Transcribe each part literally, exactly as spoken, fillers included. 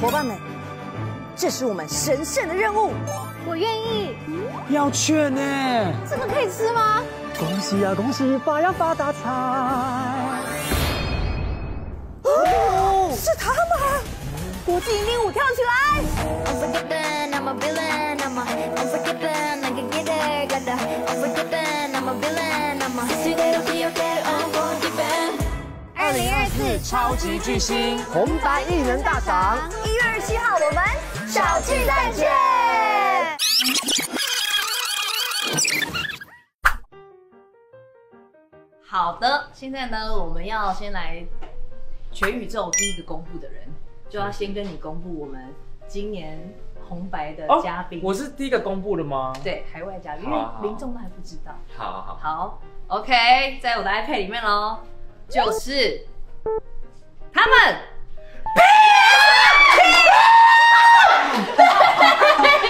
伙伴们，这是我们神圣的任务。我愿意。要券呢？这个可以吃吗？恭喜呀、啊、恭喜，发呀发大财！哦，是他吗？国际迎宾舞，跳起来！二零二四超级巨星红白艺人大赏，一月二十七号，我们小巨蛋见。好的，现在呢，我们要先来全宇宙第一个公布的人。 就要先跟你公布我们今年红白的嘉宾、哦。我是第一个公布的吗？对，海外嘉宾，因为民众都还不知道。好好好 ，OK， 在我的 iPad 里面喽，就是他们。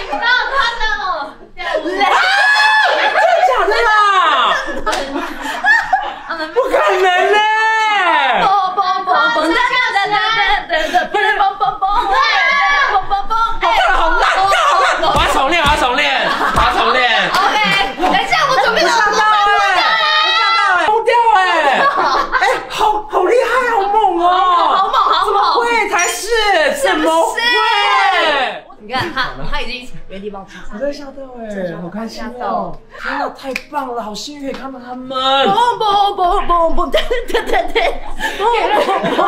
到他了，真的假的啦？不可能嘞！ 不是蹦蹦蹦，蹦蹦蹦，哎，好烂，好烂，我要重练，我要重练，我要重练。OK， 等一下，我准备上到哎，疯掉哎，哎，好好厉害，好猛哦，好猛，好猛，会才是，怎么会？你看他，他已经原地蹦起，我真吓到哎，好开心哦，真的太棒了，好幸运可以看到他们。蹦蹦蹦蹦蹦，对对对对，蹦蹦蹦。